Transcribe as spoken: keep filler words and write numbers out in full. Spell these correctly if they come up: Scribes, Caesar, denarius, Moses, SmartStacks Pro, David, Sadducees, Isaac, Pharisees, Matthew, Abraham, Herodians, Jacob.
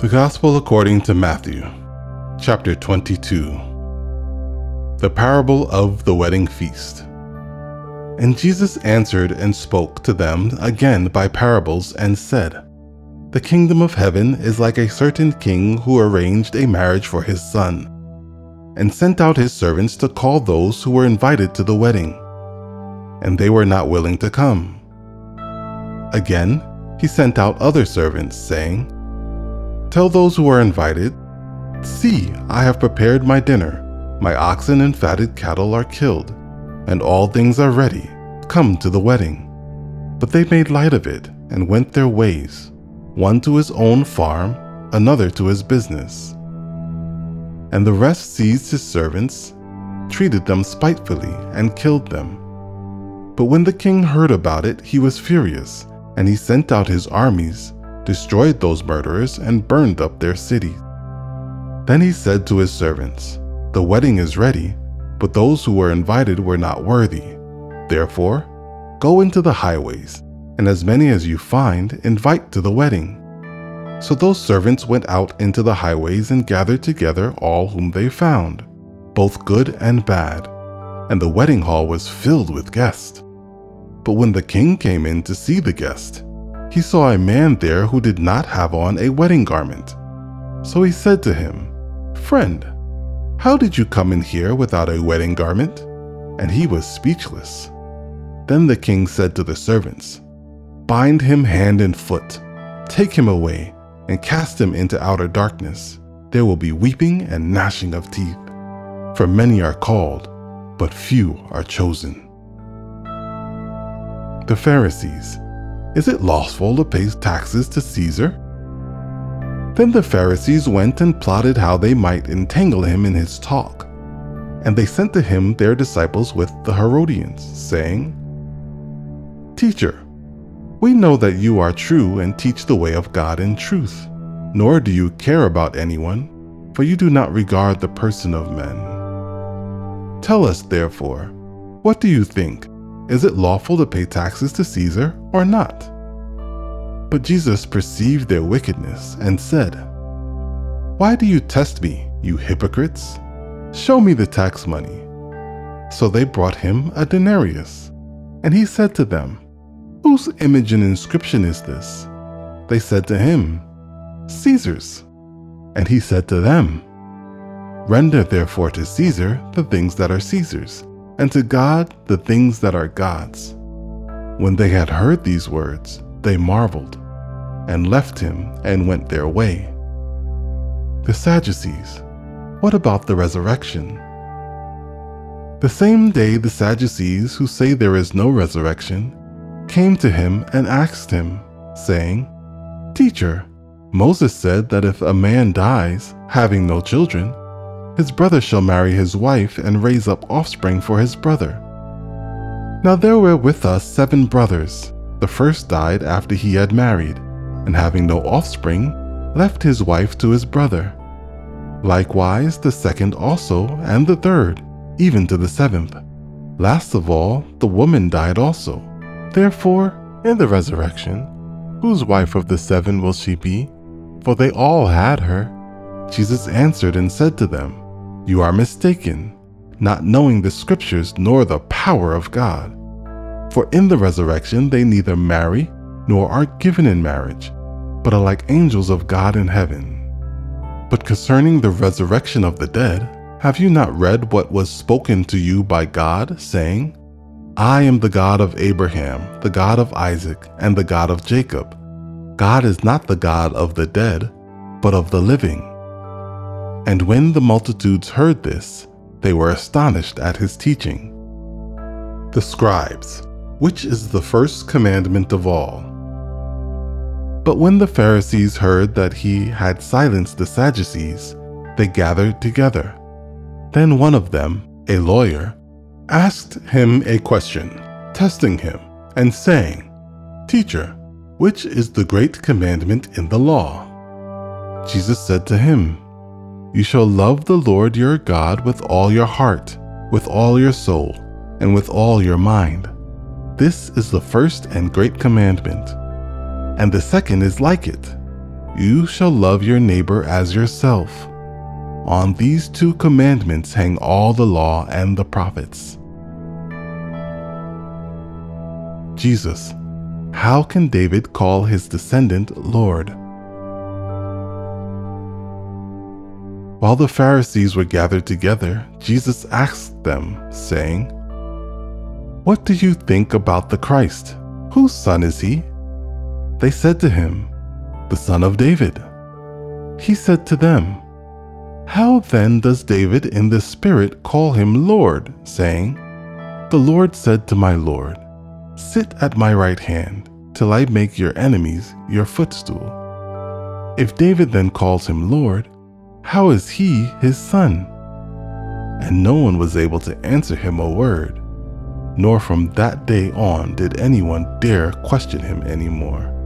The Gospel according to Matthew, chapter twenty-two. The Parable of the Wedding Feast. And Jesus answered and spoke to them again by parables and said, The kingdom of heaven is like a certain king who arranged a marriage for his son, and sent out his servants to call those who were invited to the wedding, and they were not willing to come. Again, he sent out other servants, saying, Tell those who are invited, See, I have prepared my dinner, my oxen and fatted cattle are killed, and all things are ready, come to the wedding. But they made light of it and went their ways, one to his own farm, another to his business. And the rest seized his servants, treated them spitefully, and killed them. But when the king heard about it, he was furious, and he sent out his armies, destroyed those murderers, and burned up their city. Then he said to his servants, The wedding is ready, but those who were invited were not worthy. Therefore, go into the highways, and as many as you find, invite to the wedding. So those servants went out into the highways and gathered together all whom they found, both good and bad, and the wedding hall was filled with guests. But when the king came in to see the guest, he saw a man there who did not have on a wedding garment. So he said to him, Friend, how did you come in here without a wedding garment? And he was speechless. Then the king said to the servants, Bind him hand and foot, take him away, and cast him into outer darkness. There will be weeping and gnashing of teeth. For many are called, but few are chosen. The Pharisees. Is it lawful to pay taxes to Caesar? Then the Pharisees went and plotted how they might entangle him in his talk. And they sent to him their disciples with the Herodians, saying, Teacher, we know that you are true and teach the way of God in truth, nor do you care about anyone, for you do not regard the person of men. Tell us, therefore, what do you think? Is it lawful to pay taxes to Caesar or not? But Jesus perceived their wickedness and said, Why do you test me, you hypocrites? Show me the tax money. So they brought him a denarius, and he said to them, Whose image and inscription is this? They said to him, Caesar's. And he said to them, Render therefore to Caesar the things that are Caesar's, and to God the things that are God's. When they had heard these words, they marveled, and left him and went their way. The Sadducees. What about the resurrection? The same day the Sadducees, who say there is no resurrection, came to him and asked him, saying, Teacher, Moses said that if a man dies, having no children, his brother shall marry his wife and raise up offspring for his brother. Now there were with us seven brothers. The first died after he had married, and having no offspring, left his wife to his brother. Likewise the second also, and the third, even to the seventh. Last of all, the woman died also. Therefore, in the resurrection, whose wife of the seven will she be? For they all had her. Jesus answered and said to them, You are mistaken, not knowing the scriptures nor the power of God. For in the resurrection they neither marry nor are given in marriage, but are like angels of God in heaven. But concerning the resurrection of the dead, have you not read what was spoken to you by God, saying, I am the God of Abraham, the God of Isaac, and the God of Jacob. God is not the God of the dead, but of the living. And when the multitudes heard this, they were astonished at his teaching. The Scribes. Which is the first commandment of all? But when the Pharisees heard that he had silenced the Sadducees, they gathered together. Then one of them, a lawyer, asked him a question, testing him, and saying, Teacher, which is the great commandment in the law? Jesus said to him, You shall love the Lord your God with all your heart, with all your soul, and with all your mind. This is the first and great commandment. And the second is like it. You shall love your neighbor as yourself. On these two commandments hang all the law and the prophets. Jesus, how can David call his descendant Lord? While the Pharisees were gathered together, Jesus asked them, saying, "What do you think about the Christ? Whose son is he?" They said to him, "The son of David." He said to them, "How then does David in the Spirit call him Lord, saying, 'The Lord said to my Lord, sit at my right hand till I make your enemies your footstool'? If David then calls him Lord, how is he his son?" And no one was able to answer him a word, nor from that day on did anyone dare question him anymore.